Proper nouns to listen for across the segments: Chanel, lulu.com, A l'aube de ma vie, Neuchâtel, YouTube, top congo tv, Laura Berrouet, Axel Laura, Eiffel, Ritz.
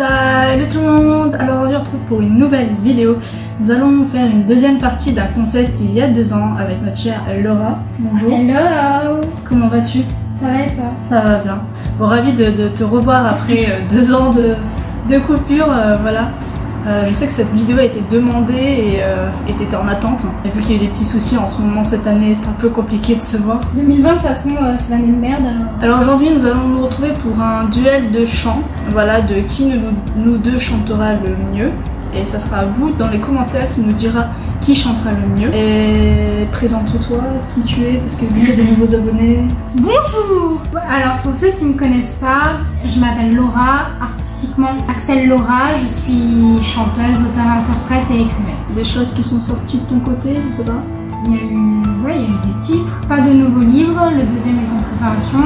Salut tout le monde! Alors on se retrouve pour une nouvelle vidéo. Nous allons faire une deuxième partie d'un concept il y a 2 ans avec notre chère Laura. Bonjour! Hello! Comment vas-tu? Ça va et toi? Ça va bien. Bon, ravi de te revoir après 2 ans de coupure, voilà. Je sais que cette vidéo a été demandée et t'étais en attente. Et vu qu'il y a eu des petits soucis en ce moment cette année, c'est un peu compliqué de se voir. 2020, de toute façon, c'est l'année de merde. Alors aujourd'hui, nous allons nous retrouver pour un duel de chants. Voilà, de qui nous deux chantera le mieux. Et ça sera à vous dans les commentaires qui nous dira qui chantera le mieux. Et présente-toi qui tu es, parce que vu qu'il y a des nouveaux abonnés. Bonjour! Alors pour ceux qui ne me connaissent pas, je m'appelle Laura, artistiquement Axel Laura, je suis chanteuse, auteure-interprète et écrivaine. Des choses qui sont sorties de ton côté, je sais pas? Il y a eu des titres, pas de nouveaux livres, le deuxième est en préparation,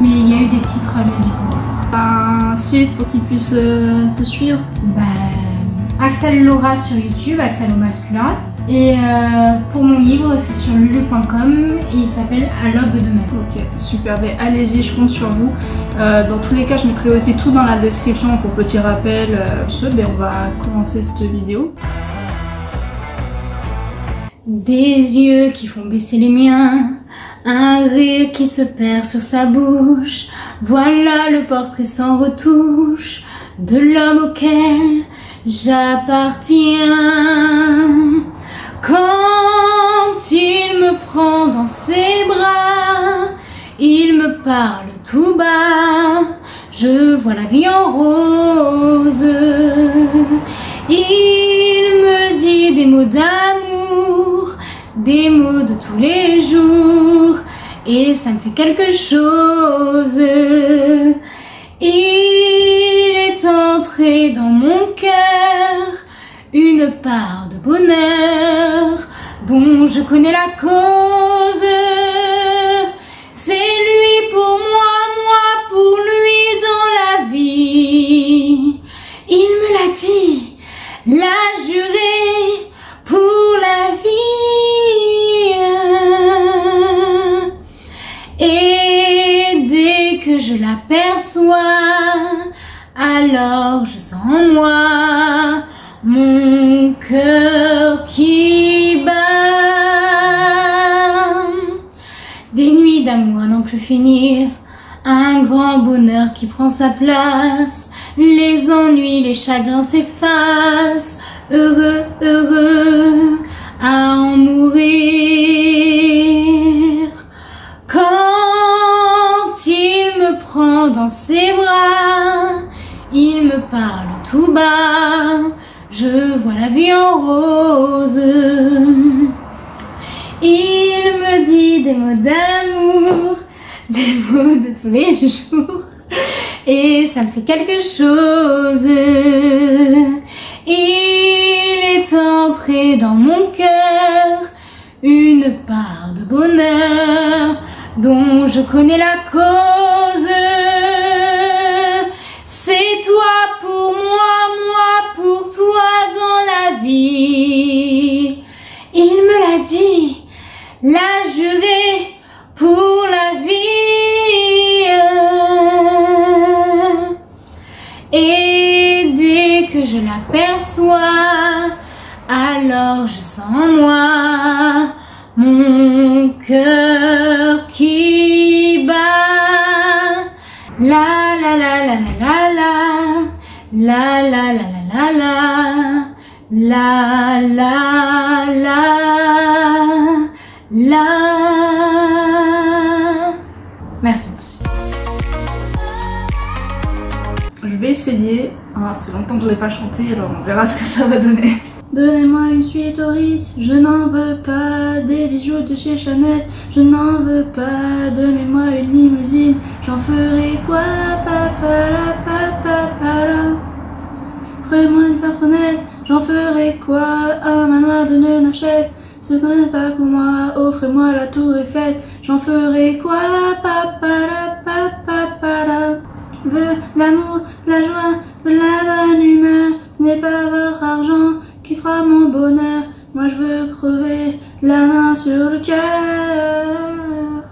mais il y a eu des titres musicaux. Un site pour qu'ils puissent te suivre? Axel Laura sur YouTube, Axel au masculin. Et pour mon livre, c'est sur lulu.com et il s'appelle À l'aube de même. Ok, super, mais allez-y, je compte sur vous. Dans tous les cas, je mettrai aussi tout dans la description pour petit rappel. On va commencer cette vidéo. Des yeux qui font baisser les miens, un rire qui se perd sur sa bouche. Voilà le portrait sans retouche de l'homme auquel j'appartiens. Quand il me prend dans ses bras, il me parle tout bas, je vois la vie en rose. Il me dit des mots d'amour, des mots de tous les jours, et ça me fait quelque chose. Il est entré dans mon cœur une part de bonheur dont je connais la cause. C'est lui pour moi pour lui dans la vie. Il me l'a dit, l'a juré pour la vie. Et dès que je l'aperçois, alors je sens en moi mon cœur qui bat. Des nuits d'amour à n'en plus finir, un grand bonheur qui prend sa place, les ennuis, les chagrins s'effacent, heureux, heureux à en mourir. Quand il me prend dans ses bras, il me parle tout bas, je vois la vie en rose. Il me dit des mots d'amour, des mots de tous les jours, et ça me fait quelque chose. Il est entré dans mon cœur une part de bonheur dont je connais la cause. C'est toi pour moi pour toi dans la vie. Il me l'a dit, l'a juré pour la vie. Et dès que je l'aperçois, alors je sens en moi mon cœur qui bat. La la la la la la la la la la la la la la la. Merci. Je vais essayer, parce que longtemps que je l'ai pas chanté, alors on verra ce que ça va donner. Donnez-moi une suite au Ritz, je n'en veux pas. Des bijoux de chez Chanel, je n'en veux pas. Donnez-moi une limousine, j'en ferai quoi? Papa la papa la. Fais-moi une personnelle, j'en ferai quoi? Un manoir de Neuchâtel, ce n'est pas pour moi. Offrez-moi la tour Eiffel, j'en ferai quoi? Papa la. Veux l'amour, la joie, de la bonne humeur, ce n'est pas votre argent qui fera mon bonheur. Moi je veux crever la main sur le cœur.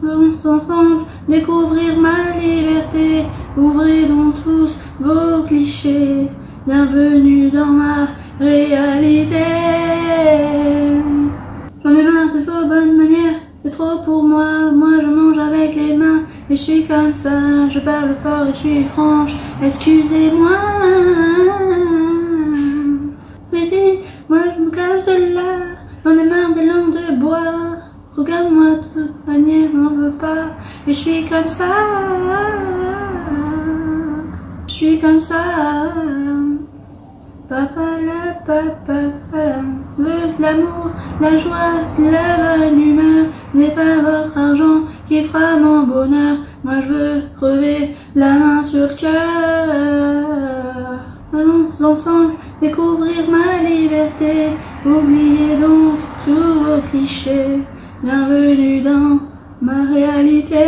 Venons ensemble découvrir ma liberté, ouvrez donc tous vos clés. clichés. Bienvenue dans ma réalité. J'en ai marre de vos bonnes manières, c'est trop pour moi. Moi je mange avec les mains, mais je suis comme ça. Je parle fort et je suis franche, excusez-moi. Mais si, moi je me casse de là. J'en ai marre des langues de bois. Regarde-moi de toute manière, je n'en veux pas. Mais je suis comme ça. Je suis comme ça. Papa la papa la. L'amour, la joie, la bonne humeur. Ce n'est pas votre argent qui fera mon bonheur. Moi je veux crever la main sur le cœur. Allons ensemble découvrir ma liberté. Oubliez donc tous vos clichés. Bienvenue dans ma réalité.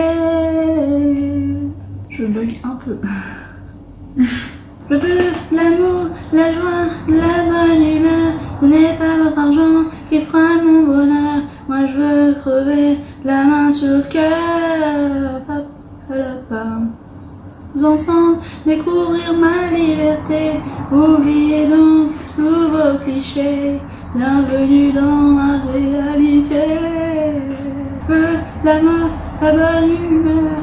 Je bug un peu. Je veux l'amour, la joie, la bonne humeur. Ce n'est pas votre argent qui fera mon bonheur. Moi je veux crever la main sur le cœur. Ensemble découvrir ma liberté. Oubliez donc tous vos clichés. Bienvenue dans ma réalité. Je veux l'amour, la bonne humeur.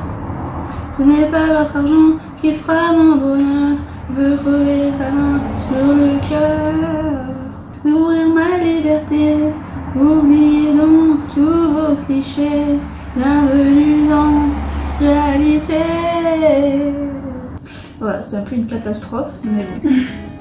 Ce n'est pas votre argent qui fera mon bonheur. Je veux crever la main sur le cœur. Découvrir ma liberté. Oubliez donc tous vos clichés. Bienvenue dans la réalité. Voilà, c'était un peu une catastrophe, mais bon.